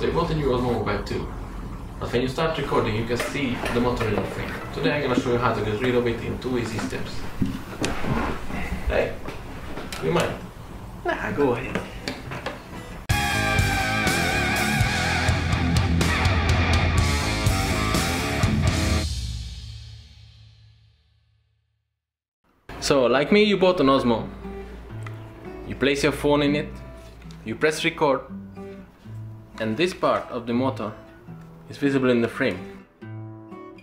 So you want to use Osmo Mobile too. But when you start recording, you can see the Motorola thing. Today I'm going to show you how to get rid of it in 2 easy steps. Hey, you mind? Nah, go ahead. So, like me, you bought an Osmo. You place your phone in it, you press record, and this part of the motor is visible in the frame.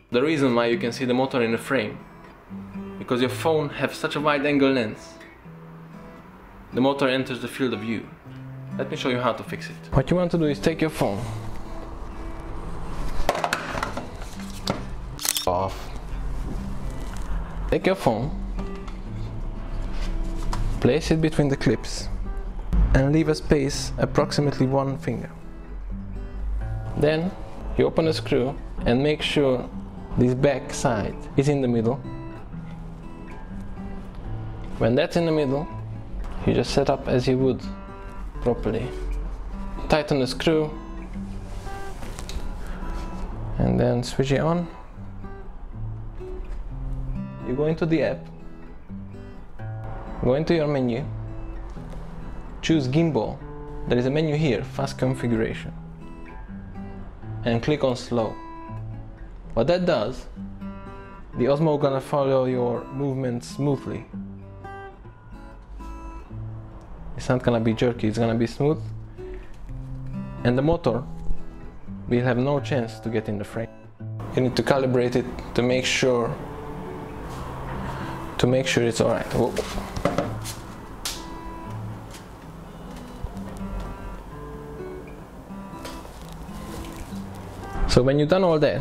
The reason why you can see the motor in the frame, because your phone has such a wide angle lens, the motor enters the field of view. Let me show you how to fix it. What you want to do is take your phone off. Take your phone, place it between the clips and leave a space approximately 1 finger. Then you open a screw and make sure this back side is in the middle. When that's in the middle, you just set up as you would properly. Tighten the screw and then switch it on. You go into the app, go into your menu, choose gimbal. There is a menu here, fast configuration, and click on slow. What that does, the Osmo gonna follow your movement smoothly. It's not gonna be jerky, it's gonna be smooth, and the motor will have no chance to get in the frame. You need to calibrate it to make sure it's all right. Whoa. So when you've done all that,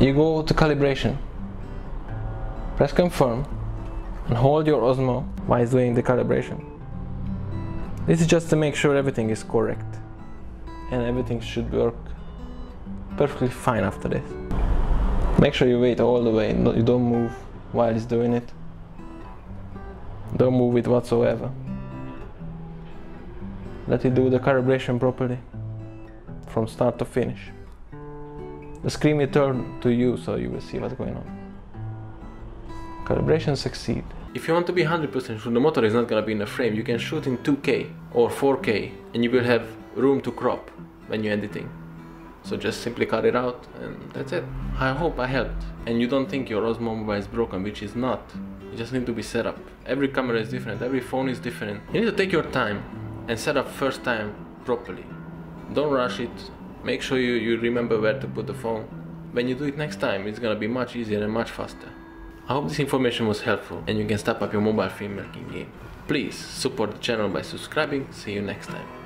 you go to calibration, press confirm and hold your Osmo while it's doing the calibration. This is just to make sure everything is correct and everything should work perfectly fine after this. Make sure you wait all the way, you don't move while it's doing it. Don't move it whatsoever. Let it do the calibration properly, from start to finish. The screen will turn to you, so you will see what's going on. Calibration succeed. If you want to be 100% sure the motor is not going to be in the frame, you can shoot in 2K or 4K and you will have room to crop when you're editing. So just simply cut it out and that's it. I hope I helped and you don't think your Osmo Mobile is broken, which is not. You just need to be set up. Every camera is different, every phone is different. You need to take your time and set up first time properly. Don't rush it. Make sure you remember where to put the phone. When you do it next time, it's gonna be much easier and much faster. I hope this information was helpful and you can step up your mobile filmmaking game. Please support the channel by subscribing. See you next time.